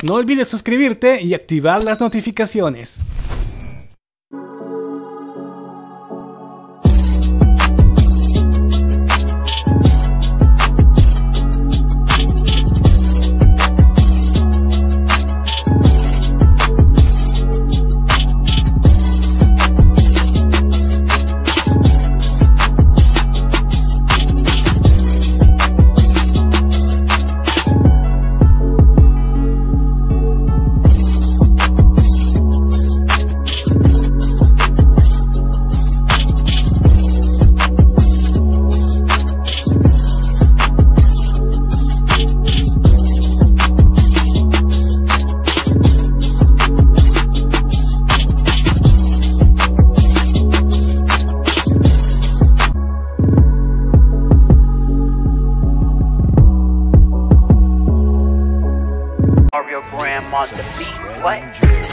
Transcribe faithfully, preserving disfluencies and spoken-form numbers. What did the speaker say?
No olvides suscribirte y activar las notificaciones. Grandma the beat, what?